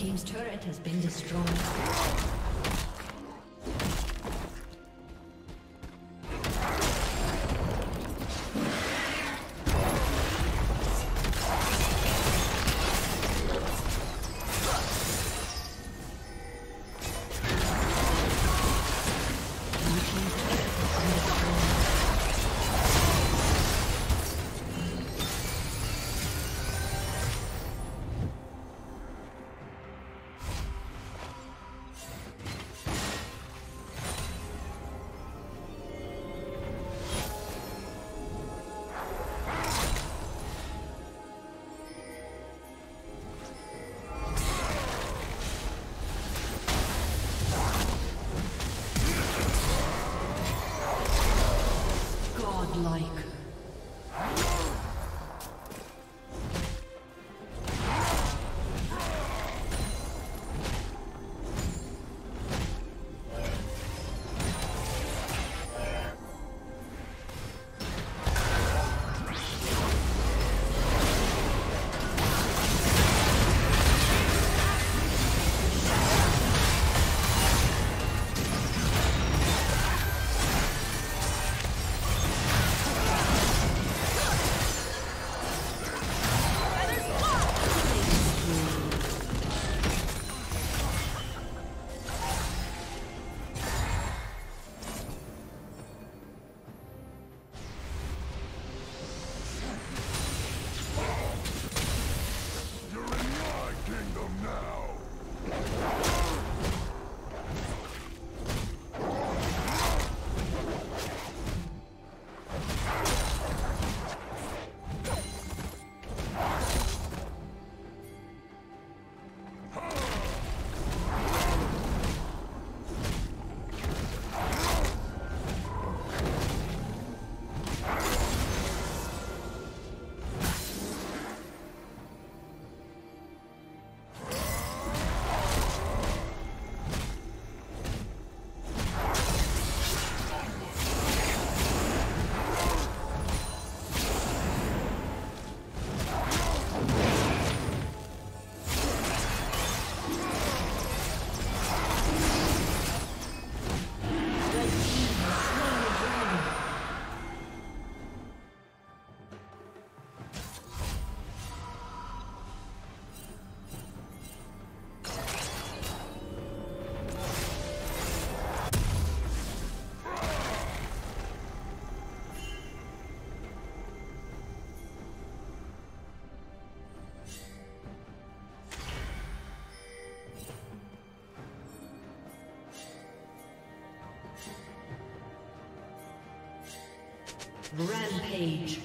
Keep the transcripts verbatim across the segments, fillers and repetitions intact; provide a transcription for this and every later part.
team's turret has been destroyed. Rampage.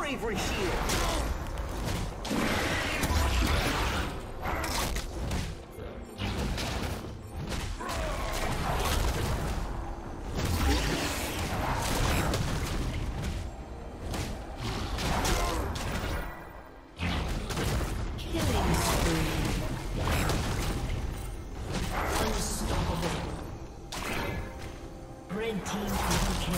Bravery shield! team double kill.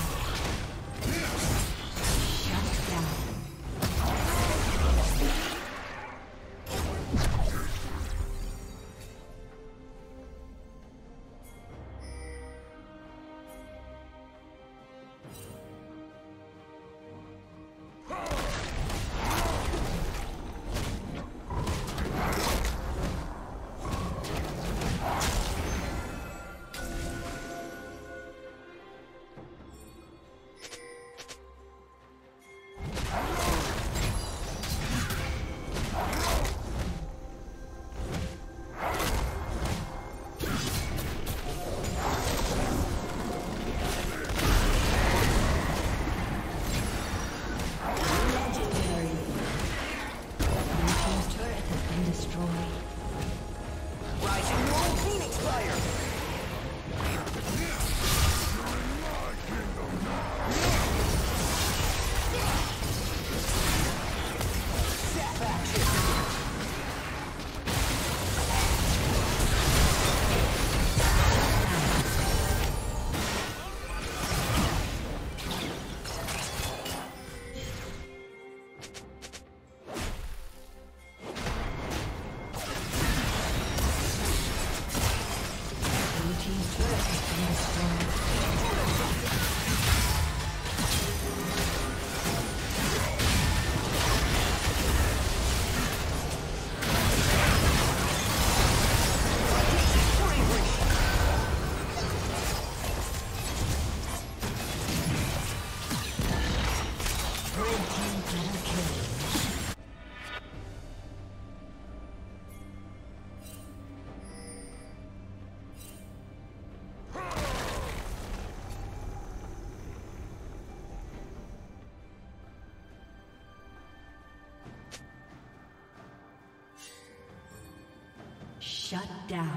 Shut down. Shut down.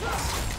Yes!